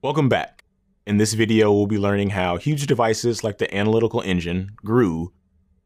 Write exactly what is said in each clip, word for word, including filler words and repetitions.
Welcome back. In this video, we'll be learning how huge devices like the Analytical Engine grew,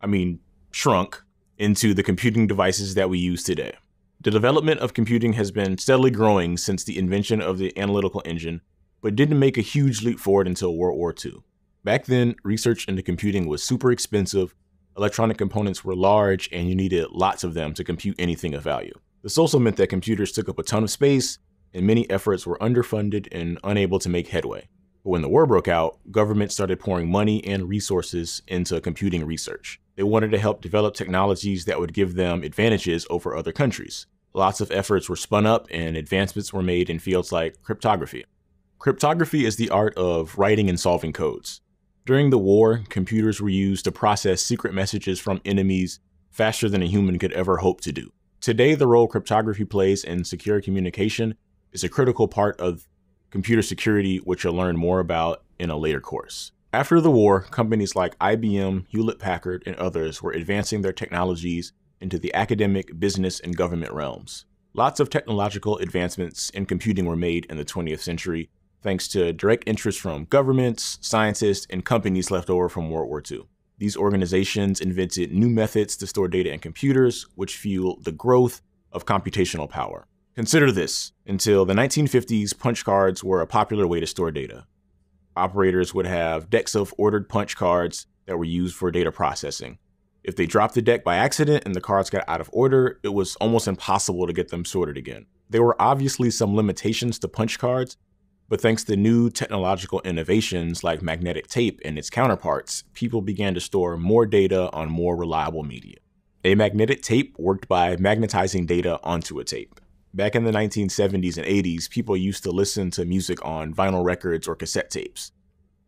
I mean, shrunk, into the computing devices that we use today. The development of computing has been steadily growing since the invention of the Analytical Engine, but didn't make a huge leap forward until World War Two. Back then, research into computing was super expensive, electronic components were large, and you needed lots of them to compute anything of value. This also meant that computers took up a ton of space, and many efforts were underfunded and unable to make headway. But when the war broke out, governments started pouring money and resources into computing research. They wanted to help develop technologies that would give them advantages over other countries. Lots of efforts were spun up and advancements were made in fields like cryptography. Cryptography is the art of writing and solving codes. During the war, computers were used to process secret messages from enemies faster than a human could ever hope to do. Today, the role cryptography plays in secure communication is a critical part of computer security, which you'll learn more about in a later course. After the war, companies like I B M, Hewlett-Packard, and others were advancing their technologies into the academic, business, and government realms. Lots of technological advancements in computing were made in the twentieth century, thanks to direct interest from governments, scientists, and companies left over from World War Two. These organizations invented new methods to store data in computers, which fueled the growth of computational power. Consider this. Until the nineteen fifties, punch cards were a popular way to store data. Operators would have decks of ordered punch cards that were used for data processing. If they dropped the deck by accident and the cards got out of order, it was almost impossible to get them sorted again. There were obviously some limitations to punch cards, but thanks to new technological innovations like magnetic tape and its counterparts, people began to store more data on more reliable media. A magnetic tape worked by magnetizing data onto a tape. Back in the nineteen seventies and eighties, people used to listen to music on vinyl records or cassette tapes.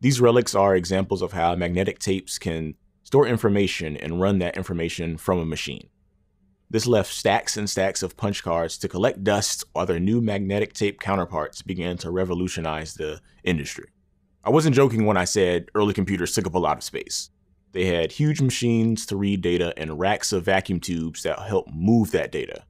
These relics are examples of how magnetic tapes can store information and run that information from a machine. This left stacks and stacks of punch cards to collect dust while their new magnetic tape counterparts began to revolutionize the industry. I wasn't joking when I said early computers took up a lot of space. They had huge machines to read data and racks of vacuum tubes that helped move that data.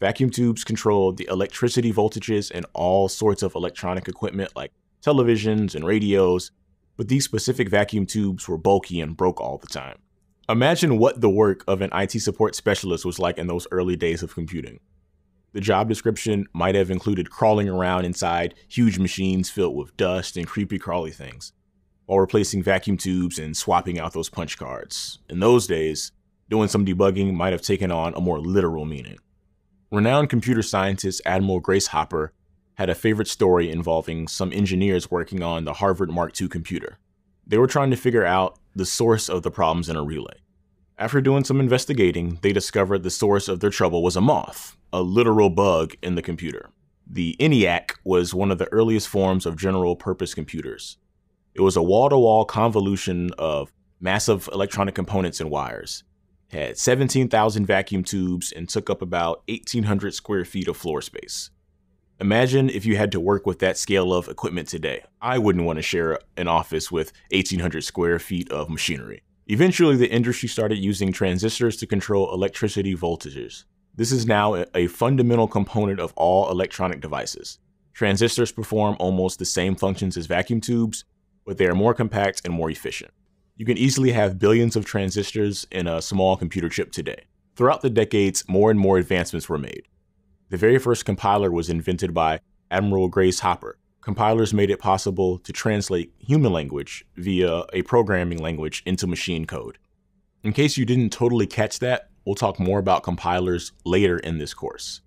Vacuum tubes controlled the electricity voltages in all sorts of electronic equipment like televisions and radios, but these specific vacuum tubes were bulky and broke all the time. Imagine what the work of an I T support specialist was like in those early days of computing. The job description might have included crawling around inside huge machines filled with dust and creepy crawly things, while replacing vacuum tubes and swapping out those punch cards. In those days, doing some debugging might have taken on a more literal meaning. Renowned computer scientist Admiral Grace Hopper had a favorite story involving some engineers working on the Harvard Mark Two computer. They were trying to figure out the source of the problems in a relay. After doing some investigating, they discovered the source of their trouble was a moth, a literal bug in the computer. The ENIAC was one of the earliest forms of general-purpose computers. It was a wall-to-wall convolution of massive electronic components and wires. Had seventeen thousand vacuum tubes and took up about eighteen hundred square feet of floor space. Imagine if you had to work with that scale of equipment today. I wouldn't want to share an office with eighteen hundred square feet of machinery. Eventually, the industry started using transistors to control electricity voltages. This is now a fundamental component of all electronic devices. Transistors perform almost the same functions as vacuum tubes, but they are more compact and more efficient. You can easily have billions of transistors in a small computer chip today. Throughout the decades, more and more advancements were made. The very first compiler was invented by Admiral Grace Hopper. Compilers made it possible to translate human language via a programming language into machine code. In case you didn't totally catch that, we'll talk more about compilers later in this course.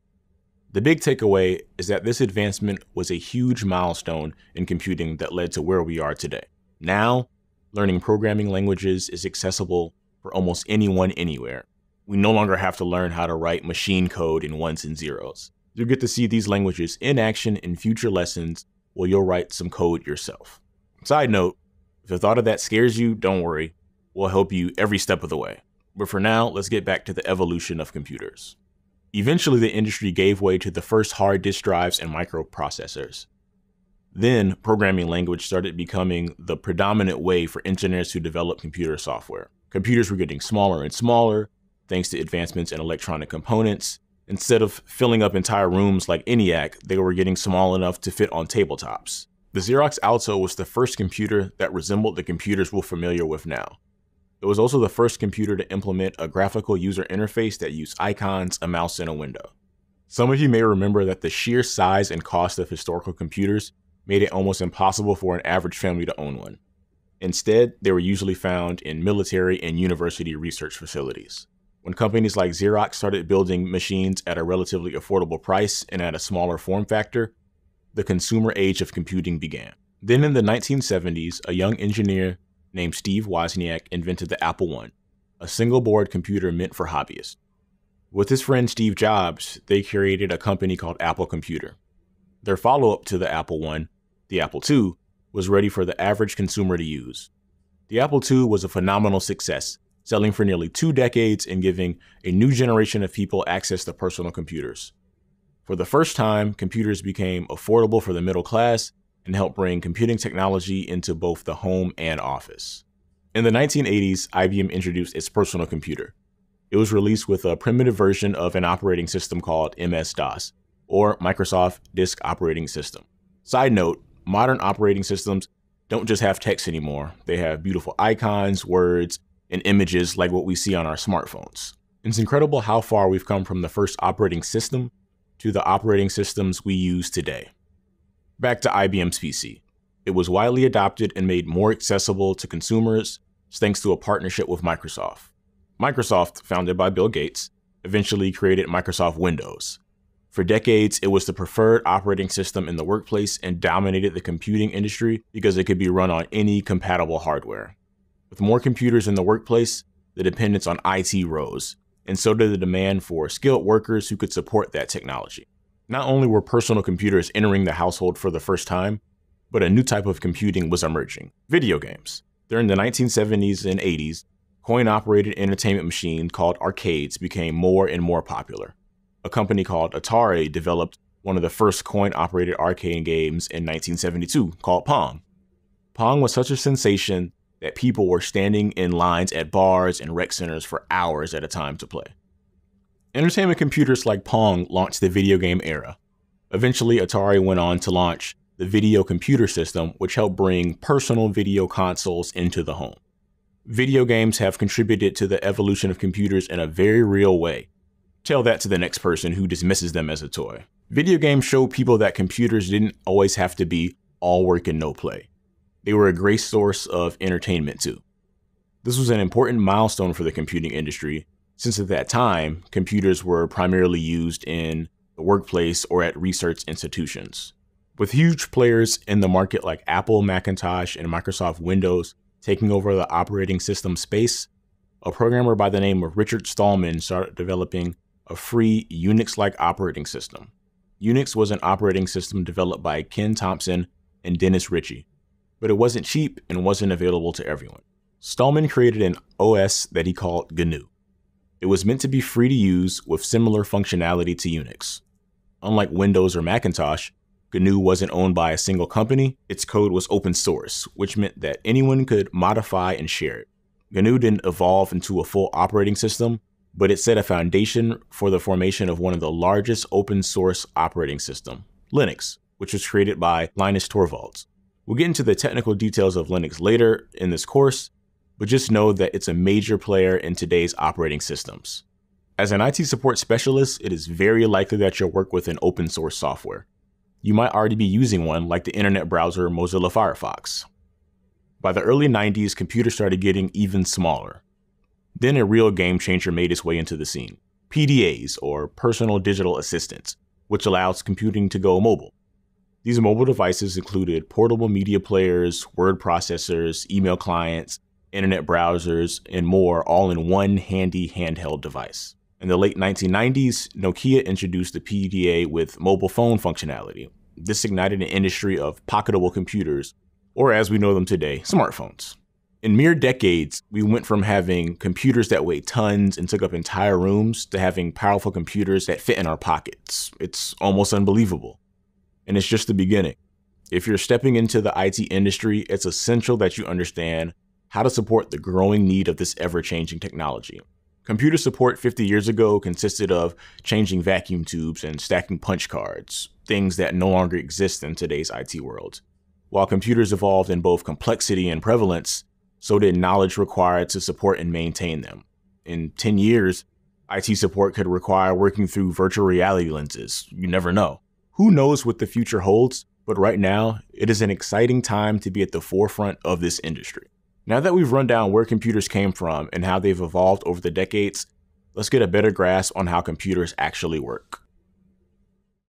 The big takeaway is that this advancement was a huge milestone in computing that led to where we are today. Now, learning programming languages is accessible for almost anyone anywhere. We no longer have to learn how to write machine code in ones and zeros. You'll get to see these languages in action in future lessons where you'll write some code yourself. Side note, if the thought of that scares you, don't worry. We'll help you every step of the way. But for now, let's get back to the evolution of computers. Eventually, the industry gave way to the first hard disk drives and microprocessors. Then, programming language started becoming the predominant way for engineers to develop computer software. Computers were getting smaller and smaller, thanks to advancements in electronic components. Instead of filling up entire rooms like ENIAC, they were getting small enough to fit on tabletops. The Xerox Alto was the first computer that resembled the computers we're familiar with now. It was also the first computer to implement a graphical user interface that used icons, a mouse, and a window. Some of you may remember that the sheer size and cost of historical computers made it almost impossible for an average family to own one. Instead, they were usually found in military and university research facilities. When companies like Xerox started building machines at a relatively affordable price and at a smaller form factor, the consumer age of computing began. Then in the nineteen seventies, a young engineer named Steve Wozniak invented the Apple one, a single-board computer meant for hobbyists. With his friend Steve Jobs, they created a company called Apple Computer. Their follow-up to the Apple one, the Apple two, was ready for the average consumer to use. The Apple two was a phenomenal success, selling for nearly two decades and giving a new generation of people access to personal computers. For the first time, computers became affordable for the middle class and helped bring computing technology into both the home and office. In the nineteen eighties, I B M introduced its personal computer. It was released with a primitive version of an operating system called M S DOS, or Microsoft Disk Operating System. Side note, modern operating systems don't just have text anymore. They have beautiful icons, words, and images like what we see on our smartphones. It's incredible how far we've come from the first operating system to the operating systems we use today. Back to I B M's P C. It was widely adopted and made more accessible to consumers thanks to a partnership with Microsoft. Microsoft, founded by Bill Gates, eventually created Microsoft Windows. For decades, it was the preferred operating system in the workplace and dominated the computing industry because it could be run on any compatible hardware. With more computers in the workplace, the dependence on I T rose, and so did the demand for skilled workers who could support that technology. Not only were personal computers entering the household for the first time, but a new type of computing was emerging: video games. During the nineteen seventies and eighties, coin-operated entertainment machines called arcades became more and more popular. A company called Atari developed one of the first coin-operated arcade games in nineteen seventy-two called Pong. Pong was such a sensation that people were standing in lines at bars and rec centers for hours at a time to play. Entertainment computers like Pong launched the video game era. Eventually, Atari went on to launch the video computer system, which helped bring personal video consoles into the home. Video games have contributed to the evolution of computers in a very real way. Tell that to the next person who dismisses them as a toy. Video games showed people that computers didn't always have to be all work and no play. They were a great source of entertainment too. This was an important milestone for the computing industry, since at that time, computers were primarily used in the workplace or at research institutions. With huge players in the market like Apple, Macintosh, and Microsoft Windows taking over the operating system space, a programmer by the name of Richard Stallman started developing a free Unix-like operating system. Unix was an operating system developed by Ken Thompson and Dennis Ritchie, but it wasn't cheap and wasn't available to everyone. Stallman created an O S that he called G N U. It was meant to be free to use with similar functionality to Unix. Unlike Windows or Macintosh, G N U wasn't owned by a single company. Its code was open source, which meant that anyone could modify and share it. G N U didn't evolve into a full operating system, but it set a foundation for the formation of one of the largest open source operating systems, Linux, which was created by Linus Torvalds. We'll get into the technical details of Linux later in this course, but just know that it's a major player in today's operating systems. As an I T support specialist, it is very likely that you'll work with an open source software. You might already be using one, like the internet browser Mozilla Firefox. By the early nineties, computers started getting even smaller. Then a real game changer made its way into the scene: P D As, or personal digital assistants, which allows computing to go mobile. These mobile devices included portable media players, word processors, email clients, internet browsers, and more, all in one handy handheld device. In the late nineteen nineties, Nokia introduced the P D A with mobile phone functionality. This ignited an industry of pocketable computers, or as we know them today, smartphones. In mere decades, we went from having computers that weighed tons and took up entire rooms to having powerful computers that fit in our pockets. It's almost unbelievable. And it's just the beginning. If you're stepping into the I T industry, it's essential that you understand how to support the growing need of this ever-changing technology. Computer support fifty years ago consisted of changing vacuum tubes and stacking punch cards, things that no longer exist in today's I T world. While computers evolved in both complexity and prevalence, so did knowledge required to support and maintain them. In ten years, I T support could require working through virtual reality lenses. You never know. Who knows what the future holds, but right now, it is an exciting time to be at the forefront of this industry. Now that we've run down where computers came from and how they've evolved over the decades, let's get a better grasp on how computers actually work.